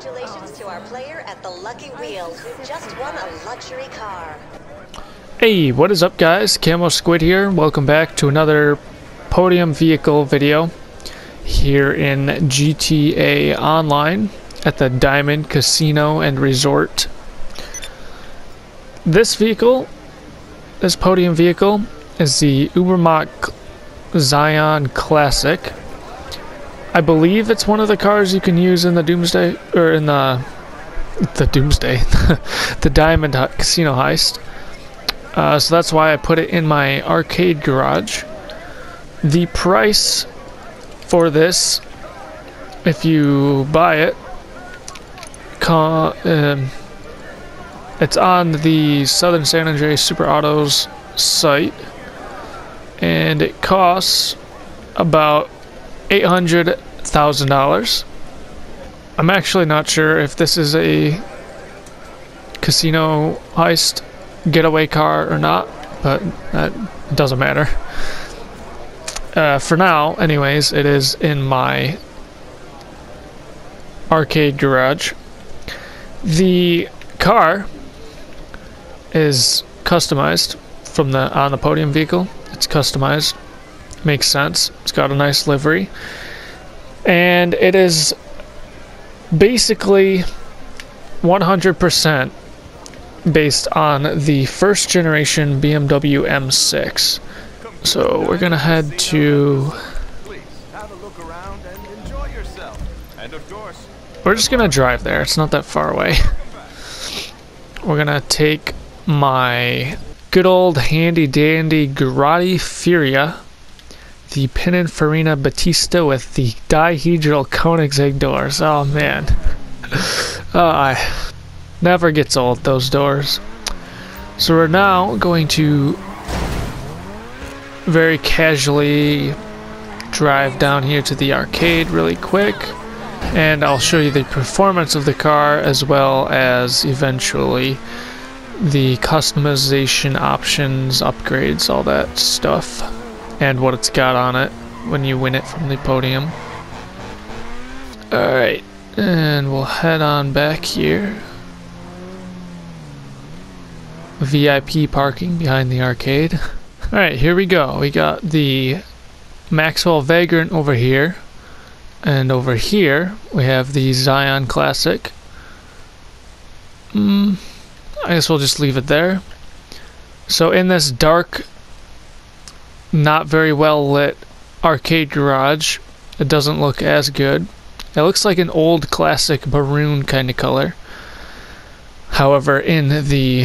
Congratulations to our player at the Lucky Wheel, who just won a luxury car. Hey, what is up guys? Camo Squid here. Welcome back to another podium vehicle video here in GTA Online at the Diamond Casino and Resort. This vehicle, this podium vehicle, is the Ubermacht Zion Classic. I believe it's one of the cars you can use in the Doomsday, or in the Diamond Casino Heist. So that's why I put it in my arcade garage. The price for this, if you buy it, it's on the Southern San Andreas Super Autos site, and it costs about $800,000. I'm actually not sure if this is a casino heist getaway car or not, but that doesn't matter. For now, anyways, it is in my arcade garage. The car is customized from the on the podium vehicle. It's customized. Makes sense. It's got a nice livery, and it is basically 100% based on the first generation BMW M6. So we're gonna head to. We're just gonna drive there. It's not that far away. We're gonna take my good old handy dandy Grotti Furia, the Pininfarina Batista with the dihedral Koenigsegg doors. Oh man, I never gets old, those doors. So we're now going to very casually drive down here to the arcade really quick, and I'll show you the performance of the car as well as eventually the customization options, upgrades, all that stuff, and what it's got on it when you win it from the podium. Alright, and we'll head on back here. VIP parking behind the arcade. Alright, here we go. We got the Maxwell Vagrant over here, and over here we have the Zion Classic. I guess we'll just leave it there. So in this dark, not very well lit arcade garage, it doesn't look as good. It looks like an old classic maroon kind of color. However, in the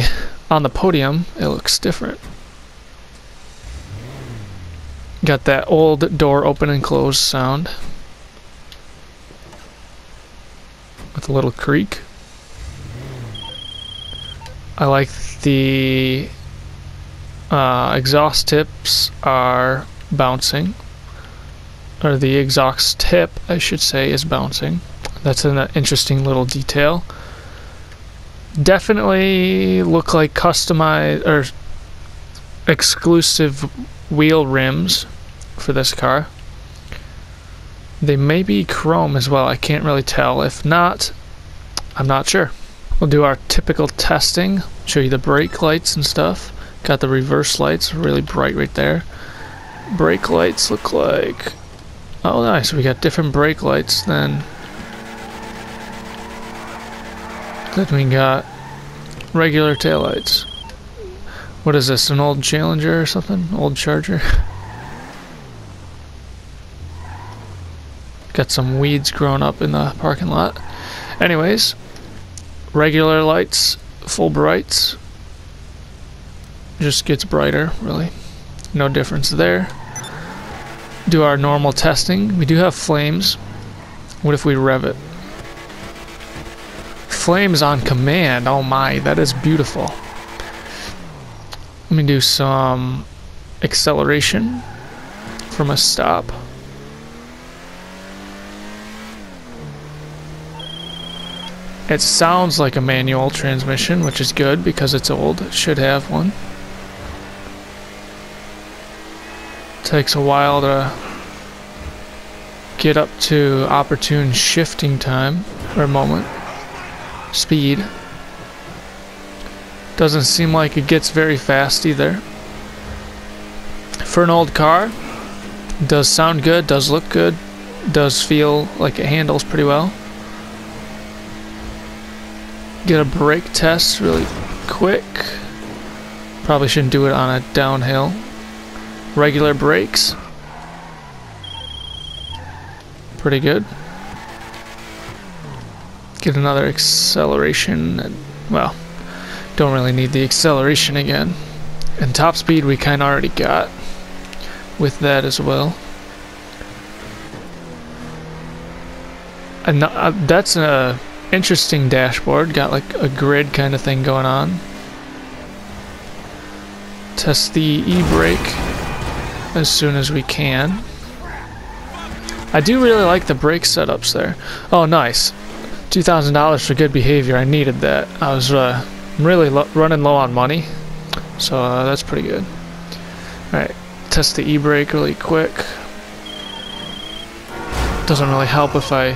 on the podium it looks different. Got that old door open and close sound with a little creak. I like the exhaust tips are bouncing, or the exhaust tip I should say is bouncing. That's an interesting little detail. Definitely look like customized or exclusive wheel rims for this car. They may be chrome as well. I can't really tell. If not, I'm not sure. We'll do our typical testing, show you the brake lights and stuff. Got the reverse lights, really bright right there. Brake lights look like, oh nice, we got different brake lights than we got regular taillights. What is this, an old Challenger or something? Old Charger? Got some weeds growing up in the parking lot. Anyways, regular lights, full brights. Just gets brighter, really. No difference there. Do our normal testing. We do have flames. What if we rev it? Flames on command. Oh my, that is beautiful. Let me do some acceleration from a stop. It sounds like a manual transmission, which is good because it's old. It should have one. Takes a while to get up to opportune shifting time or moment. speed. Doesn't seem like it gets very fast either. For an old car, does sound good, does look good, does feel like it handles pretty well. Get a brake test really quick. Probably shouldn't do it on a downhill. Regular brakes. Pretty good. Get another acceleration. Well, don't really need the acceleration again. And top speed we kind of already got with that as well. And that's an interesting dashboard. Got like a grid kind of thing going on. Test the e-brake as soon as we can. I do really like the brake setups there. Oh, nice. $2,000 for good behavior. I needed that. I was really running low on money, so that's pretty good. Alright, test the e-brake really quick. Doesn't really help if I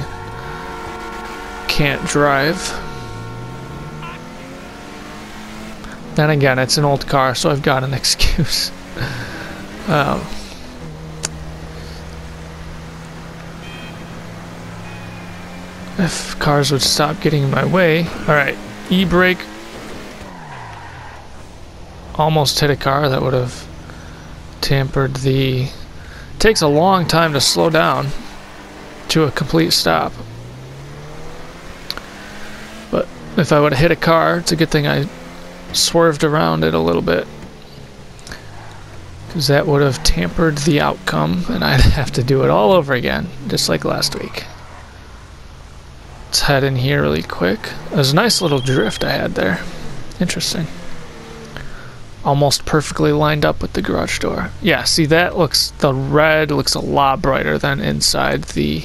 can't drive. Then again, it's an old car, so I've got an excuse. If cars would stop getting in my way. Alright, e-brake. Almost hit a car. That would have tampered the... Takes a long time to slow down to a complete stop. But if I would have hit a car, it's a good thing I swerved around it a little bit, because that would have tampered the outcome and I'd have to do it all over again, just like last week. Let's head in here really quick. There's a nice little drift I had there. Interesting. Almost perfectly lined up with the garage door. Yeah, see, that looks, the red looks a lot brighter than inside the...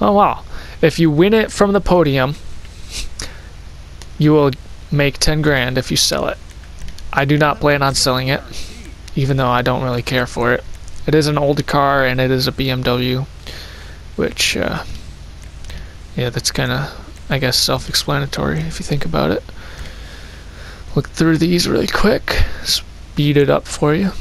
Oh wow. If you win it from the podium, you will make 10 grand if you sell it. I do not plan on selling it, even though I don't really care for it. It is an old car and it is a BMW, which yeah, that's kind of, I guess, self-explanatory if you think about it. Look through these really quick, speed it up for you.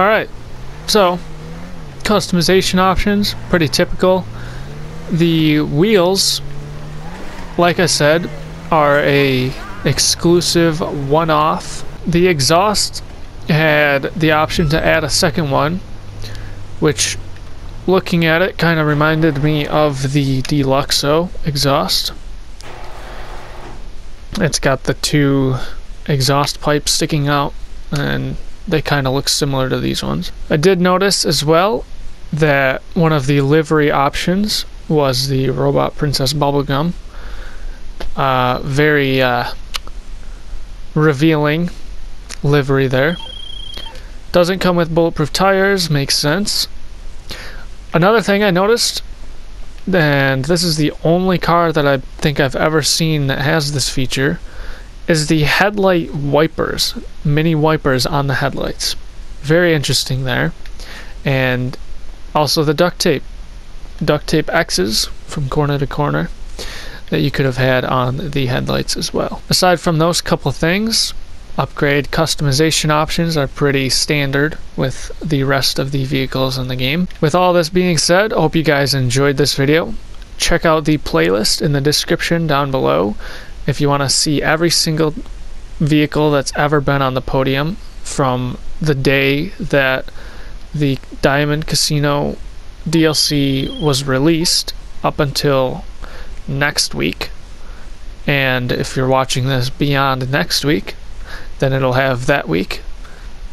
Alright, so customization options, pretty typical. The wheels, like I said, are a exclusive one-off. The exhaust had the option to add a second one, which looking at it kind of reminded me of the Deluxo exhaust. It's got the two exhaust pipes sticking out, and they kind of look similar to these ones. I did notice as well that one of the livery options was the Robot Princess Bubblegum. Very revealing livery there. Doesn't come with bulletproof tires, makes sense. Another thing I noticed, and this is the only car that I think I've ever seen that has this feature, is the headlight wipers, mini wipers on the headlights. Very interesting there. And also the duct tape X's from corner to corner that you could have had on the headlights as well. Aside from those couple things, upgrade customization options are pretty standard with the rest of the vehicles in the game. With all this being said, I hope you guys enjoyed this video. Check out the playlist in the description down below if you want to see every single vehicle that's ever been on the podium from the day that the Diamond Casino DLC was released up until next week. And if you're watching this beyond next week, then it'll have that week,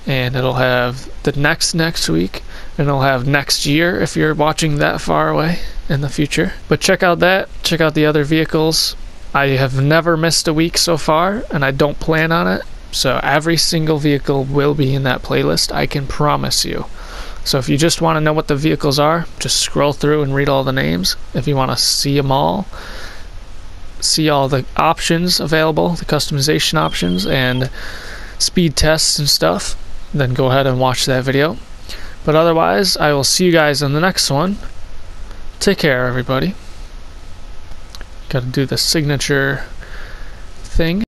and it'll have the next week, and it'll have next year if you're watching that far away in the future. But check out that, check out the other vehicles. I have never missed a week so far, and I don't plan on it, so every single vehicle will be in that playlist, I can promise you. So if you just want to know what the vehicles are, just scroll through and read all the names. If you want to see them all, see all the options available, the customization options and speed tests and stuff, then go ahead and watch that video. But otherwise, I will see you guys in the next one. Take care, everybody. Gotta do the signature thing.